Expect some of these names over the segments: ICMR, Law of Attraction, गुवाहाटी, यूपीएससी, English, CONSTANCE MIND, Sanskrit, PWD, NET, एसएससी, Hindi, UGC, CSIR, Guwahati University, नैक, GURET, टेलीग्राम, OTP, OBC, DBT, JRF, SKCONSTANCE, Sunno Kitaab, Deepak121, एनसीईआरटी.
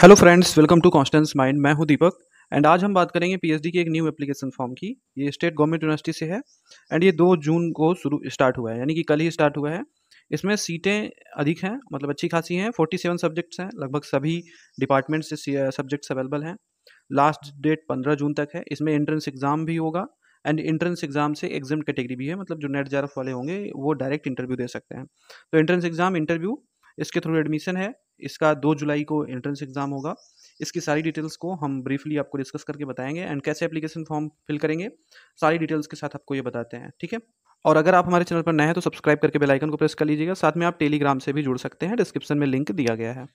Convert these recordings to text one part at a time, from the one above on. Hello friends, welcome to Constance mind. मैं हूं दीपक and आज हम बात करेंगे पीएचडी की एक न्यू एप्लीकेशन फॉर्म की। ये स्टेट गवर्नमेंट यूनिवर्सिटी से है एंड ये 2 जून को स्टार्ट हुआ है, यानी कि कल ही स्टार्ट हुआ है। इसमें सीटें अधिक हैं, मतलब अच्छी खासी हैं। 47 सब्जेक्ट्स हैं, लगभग सभी डिपार्टमेंट से सब्जेक्ट्स अवेलेबल हैं। लास्ट डेट 15 जून तक है। इसमें एंट्रेंस एग्ज़ाम भी होगा एंड एंट्रेंस एग्जाम से एग्जाम्ड कैटेगरी भी है, मतलब जो नेट जेआरएफ वाले होंगे वो डायरेक्ट इंटरव्यू दे सकते हैं। तो एंट्रेंस एग्जाम, इंटरव्यू, इसके थ्रू एडमिशन है। इसका 2 जुलाई को एंट्रेंस एग्ज़ाम होगा। इसकी सारी डिटेल्स को हम ब्रीफली आपको डिस्कस करके बताएंगे एंड कैसे एप्लीकेशन फॉर्म फिल करेंगे, सारी डिटेल्स के साथ आपको ये बताते हैं, ठीक है। और अगर आप हमारे चैनल पर नए हैं तो सब्सक्राइब करके बेल आइकन को प्रेस कर लीजिएगा। साथ में आप टेलीग्राम से भी जुड़ सकते हैं, डिस्क्रिप्शन में लिंक दिया गया है।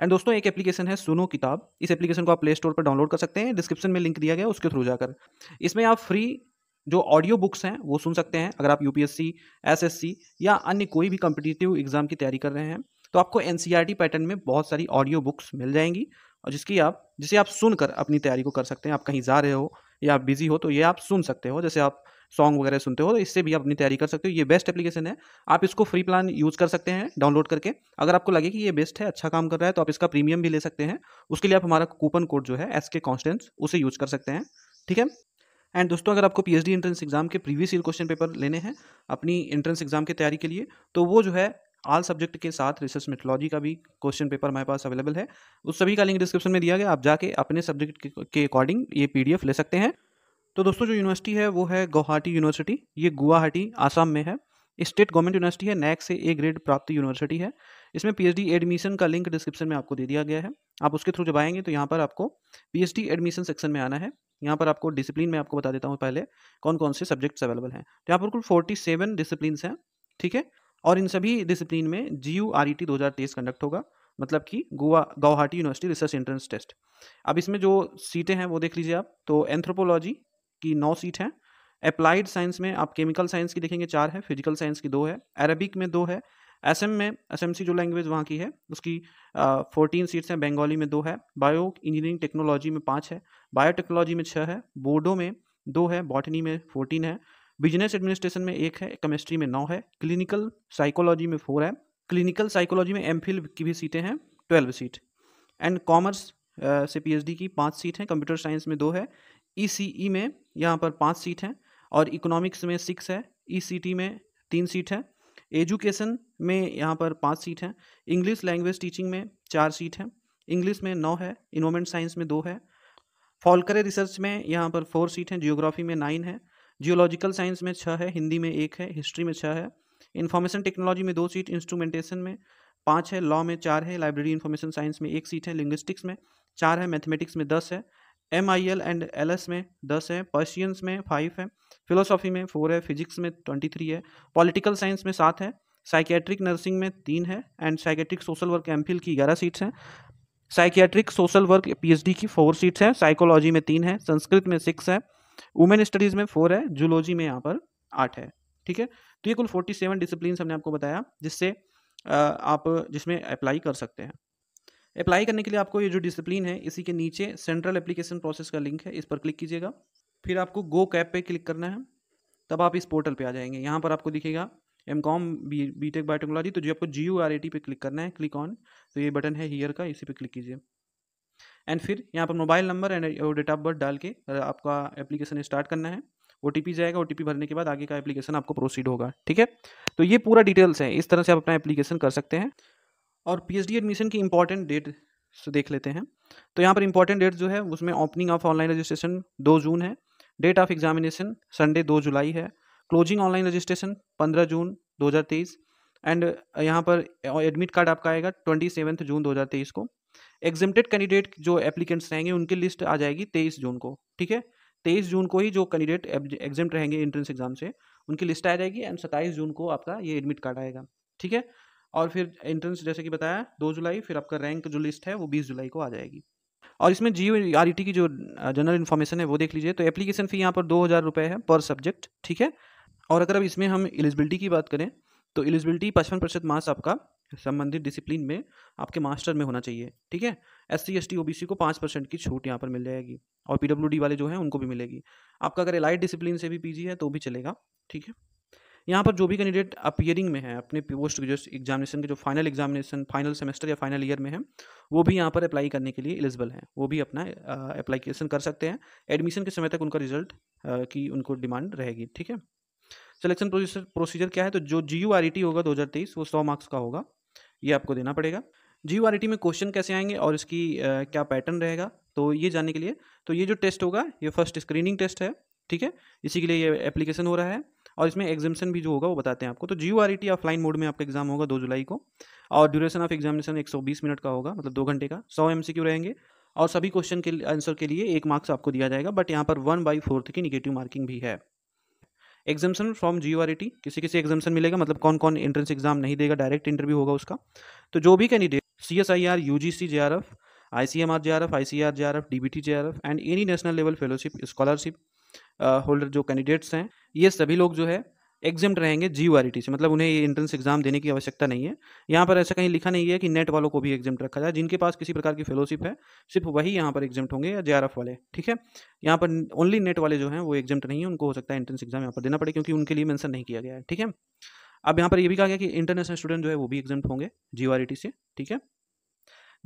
एंड दोस्तों, एक एप्लीकेशन है सुनो किताब। इस एप्लीकेशन को आप प्ले स्टोर पर डाउनलोड कर सकते हैं, डिस्क्रिप्शन में लिंक दिया गया है, उसके थ्रू जाकर इसमें आप फ्री जो ऑडियो बुक्स हैं वो सुन सकते हैं। अगर आप यूपीएससी, एसएससी या अन्य कोई भी कॉम्पिटिटिव एग्जाम की तैयारी कर रहे हैं तो आपको एनसीईआरटी पैटर्न में बहुत सारी ऑडियो बुक्स मिल जाएंगी और जिसे आप सुनकर अपनी तैयारी को कर सकते हैं। आप कहीं जा रहे हो या आप बिजी हो तो ये आप सुन सकते हो, जैसे आप सॉन्ग वगैरह सुनते हो, तो इससे भी आप अपनी तैयारी कर सकते हो। ये बेस्ट एप्लीकेशन है, आप इसको फ्री प्लान यूज़ कर सकते हैं डाउनलोड करके। अगर आपको लगे कि ये बेस्ट है, अच्छा काम कर रहा है, तो आप इसका प्रीमियम भी ले सकते हैं। उसके लिए आप हमारा कूपन कोड जो है SKCONSTANCE उसे यूज़ कर सकते हैं, ठीक है। एंड दोस्तों, अगर आपको पीएचडी एंट्रेंस एग्जाम के प्रीवियस ईयर क्वेश्चन पेपर लेने हैं अपनी एंट्रेंस एग्जाम की तैयारी के लिए, तो वो जो है ऑल सब्जेक्ट के साथ रिसर्च मेथोडोलॉजी का भी क्वेश्चन पेपर हमारे पास अवेलेबल है। उस सभी का लिंक डिस्क्रिप्शन में दिया गया, आप जाके अपने सब्जेक्ट के अकॉर्डिंग ये पीडीएफ ले सकते हैं। तो दोस्तों, जो यूनिवर्सिटी है वो है गुवाहाटी यूनिवर्सिटी। ये गुवाहाटी आसाम में है। स्टेट गवर्नमेंट यूनिवर्सिटी है, नैक से A ग्रेड प्राप्त यूनिवर्सिटी है। इसमें पीएचडी एडमिशन का लिंक डिस्क्रिप्शन में आपको दे दिया गया है। आप उसके थ्रू जब आएंगे तो यहाँ पर आपको पीएचडी एडमिशन सेक्शन में आना है। यहाँ पर आपको डिसिप्लिन में आपको बता देता हूँ पहले कौन कौन से सब्जेक्ट्स अवेलेबल हैं। तो यहाँ पर कुल 47 डिसिप्लिनस हैं, ठीक है। और इन सभी डिसिप्लिन में GURET 2023 कंडक्ट होगा, मतलब कि गुवाहाटी university research entrance test. अब इसमें जो सीटें हैं वो देख लीजिए आप। तो एंथ्रोपोलॉजी की 9 सीट हैं। अप्लाइड साइंस में आप केमिकल साइंस की देखेंगे 4 है, फिजिकल साइंस की 2 है, अरबिक में 2 है, असम में असमसी जो लैंग्वेज वहाँ की है उसकी 14 सीट्स हैं, बंगाली में 2 है, बायो इंजीनियरिंग टेक्नोलॉजी में 5 है, बायोटेक्नोलॉजी में 6 है, बोडो में 2 है, बॉटनी में 14 है, बिजनेस एडमिनिस्ट्रेशन में 1 है, केमिस्ट्री में 9 है, क्लिनिकल साइकोलॉजी में 4 है, क्लिनिकल साइकोलॉजी में एमफिल की भी सीटें हैं 12 सीट, एंड कॉमर्स से पीएचडी की 5 सीट हैं, कंप्यूटर साइंस में 2 है, ईसीई में यहाँ पर 5 सीट हैं और इकोनॉमिक्स में 6 है, ईसीटी में 3 सीट है, एजुकेशन में यहाँ पर 5 सीट हैं, इंग्लिश लैंग्वेज टीचिंग में 4 सीट हैं, इंग्लिश में 9 है, इन्वायरमेंट साइंस में 2 है, फॉलकरे रिसर्च में यहाँ पर 4 सीट हैं, जियोग्राफी में 9 है, जियोलॉजिकल साइंस में 6 है, हिंदी में 1 है, हिस्ट्री में 6 है, इन्फॉर्मेशन टेक्नोलॉजी में 2 सीट, इंस्ट्रूमेंटेशन में 5 है, लॉ में 4 है, लाइब्रेरी इंफॉर्मेशन साइंस में 1 सीट है, लिंग्विस्टिक्स में 4 है, मैथमेटिक्स में 10 है, MIL एंड LS में 10 है, पर्शियंस में 5 है, फिलोसॉफी में 4 है, फिजिक्स में 23 है, पॉलिटिकल साइंस में 7 है, साइकेट्रिक नर्सिंग में 3 है and psychiatric social work MPhil की 11 सीट्स हैं, साइकेट्रिक सोशल वर्क PhD की 4 सीट्स हैं, साइकोलॉजी में 3 है, संस्कृत में 6 है, वुमेन स्टडीज़ में 4 है, जूलॉजी में यहाँ पर 8 है, ठीक है। तो ये कुल 47 डिसिप्लिन हमने आपको बताया जिसमें अप्लाई कर सकते हैं। अप्लाई करने के लिए आपको ये जो डिसिप्लिन है इसी के नीचे सेंट्रल एप्लीकेशन प्रोसेस का लिंक है, इस पर क्लिक कीजिएगा। फिर आपको गो कैप पे क्लिक करना है, तब आप इस पोर्टल पे आ जाएंगे। यहाँ पर आपको दिखेगा MCOM BTech बायोटेक्नोलॉजी, तो जो आपको GURET पे क्लिक करना है, क्लिक ऑन, तो ये बटन है हियर का, इसी पर क्लिक कीजिए एंड फिर यहाँ पर mobile number and date of birth डाल के आपका एप्लीकेशन स्टार्ट करना है। OTP जाएगा, OTP भरने के बाद आगे का एप्लीकेशन आपको प्रोसीड होगा, ठीक है। तो ये पूरा डिटेल्स है, इस तरह से आप अपना एप्लीकेशन कर सकते हैं। और PhD एडमिशन की इंपॉर्टेंट डेट देख लेते हैं। तो यहाँ पर इंपॉर्टेंट डेट जो है उसमें opening of online registration 2 June है, date of examination Sunday 2 July है, closing online registration 15 June 2023 and यहाँ पर एडमिट कार्ड आपका आएगा 27 जून 2023 को। एग्जिम्प्टेड कैंडिडेट जो एप्लीकेंट्स रहेंगे उनकी लिस्ट आ जाएगी 23 जून को, ठीक है। 23 जून को ही जो कैंडिडेट एग्जिम्प्ट रहेंगे एंट्रेंस एग्जाम से उनकी लिस्ट आ जाएगी एंड 27 जून को आपका ये एडमिट कार्ड आएगा, ठीक है। और फिर एंट्रेंस जैसे कि बताया 2 जुलाई, फिर आपका रैंक जो लिस्ट है वो 20 जुलाई को आ जाएगी। और इसमें GURET की जो जनरल इन्फॉर्मेशन है वो देख लीजिए। तो एप्लीकेशन फ़ी यहाँ पर 2000 रुपये है पर सब्जेक्ट, ठीक है। और अगर अब इसमें हम एलिजिबिलिटी की बात करें तो एलिजिबिलिटी 55% मार्क्स आपका संबंधित डिसिप्लिन में आपके मास्टर में होना चाहिए, ठीक है। SC ST OBC को 5% की छूट यहाँ पर मिल जाएगी और PWD वाले जो हैं उनको भी मिलेगी। आपका अगर एलाइड डिसिप्लिन से भी PG है तो भी चलेगा, ठीक है। यहाँ पर जो भी कैंडिडेट अपीयरिंग में है अपने पोस्ट ग्रेजुएट एग्जामिनेशन के जो फाइनल एग्जामिनेशन फाइनल सेमेस्टर या फाइनल ईयर में है वो भी यहाँ पर अप्लाई करने के लिए एलिजिबल हैं, वो भी अपना एप्लीकेशन कर सकते हैं। एडमिशन के समय तक उनका रिजल्ट की उनको डिमांड रहेगी। ठीक है, सिलेक्शन प्रोसीजर क्या है, तो जो GURET होगा 2023 वो 100 मार्क्स का होगा, ये आपको देना पड़ेगा। GURET में क्वेश्चन कैसे आएंगे और इसकी क्या पैटर्न रहेगा, तो ये जानने के लिए तो ये जो टेस्ट होगा ये फर्स्ट स्क्रीनिंग टेस्ट है। ठीक है, इसी के लिए ये एप्लीकेशन हो रहा है और इसमें एग्जामिशन भी जो होगा वो बताते हैं आपको। तो GURET ऑफलाइन मोड में आपका एग्जाम होगा 2 जुलाई को और ड्यूरेशन ऑफ एग्जामिनेशन 120 मिनट का होगा, मतलब 2 घंटे का। 100 MCQ रहेंगे और सभी क्वेश्चन के आंसर के लिए 1 मार्क्स आपको दिया जाएगा, बट यहाँ पर 1/4 की निगेटिव मार्किंग भी है। एग्जामिशन फ्रॉम GURET, किसी किसी एग्जामिशन मिलेगा, मतलब कौन कौन एंट्रेंस एग्जाम नहीं देगा, डायरेक्ट इंटरव्यू होगा उसका। तो जो भी candidate CSIR, UGC, JRF, ICMR, JRF, ICR, JRF, DBT, JRF and any national level fellowship scholarship holder जो कैंडिडेट्स हैं ये सभी लोग जो है एग्जाम रहेंगे GURET से, मतलब उन्हें ये एंट्रेंस एग्जाम देने की आवश्यकता नहीं है। यहाँ पर ऐसा कहीं लिखा नहीं है कि नेट वालों को भी एग्जाम रखा जाए, जिनके पास किसी प्रकार की फेलोशिप है सिर्फ वही यहाँ पर एग्जाम होंगे या JRF वाले। ठीक है, यहाँ पर ओनली नेट वाले जो हैं वो एग्जाम नहीं है, उनको हो सकता है एंट्रेंस एग्जाम यहाँ पर देना पड़े क्योंकि उनके लिए मेंशन नहीं किया गया है। ठीक है, अब यहाँ पर यह भी कहा गया कि इंटरनेशनल स्टूडेंट जो है वो भी एग्जाम होंगे GURET से। ठीक है,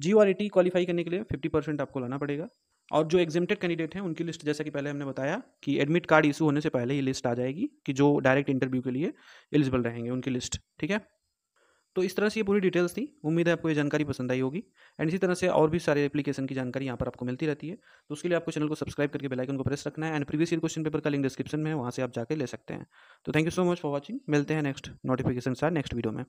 GURET क्वालिफाई करने के लिए 50% आपको लाना पड़ेगा और जो एग्जेम्प्टेड कैंडिडेट हैं उनकी लिस्ट जैसा कि पहले हमने बताया कि एडमिट कार्ड इशू होने से पहले ये लिस्ट आ जाएगी कि जो डायरेक्ट इंटरव्यू के लिए एलिजिबल रहेंगे उनकी लिस्ट। ठीक है, तो इस तरह से ये पूरी डिटेल्स थी। उम्मीद है आपको ये जानकारी पसंद आई होगी एंड इसी तरह से और भी सारे एप्लीकेशन की जानकारी यहाँ पर आपको मिलती रहती है। तो उसके लिए आपको चैनल को सब्सक्राइब करके बेल आइकन को प्रेस रखना है and previous year question paper का लिंक डिस्क्रिप्शन में है, वहाँ से आप जाकर ले सकते हैं। तो thank you so much for watching, मिलते हैं नेक्स्ट नोटिफिकेशन साथ नेक्स्ट वीडियो में।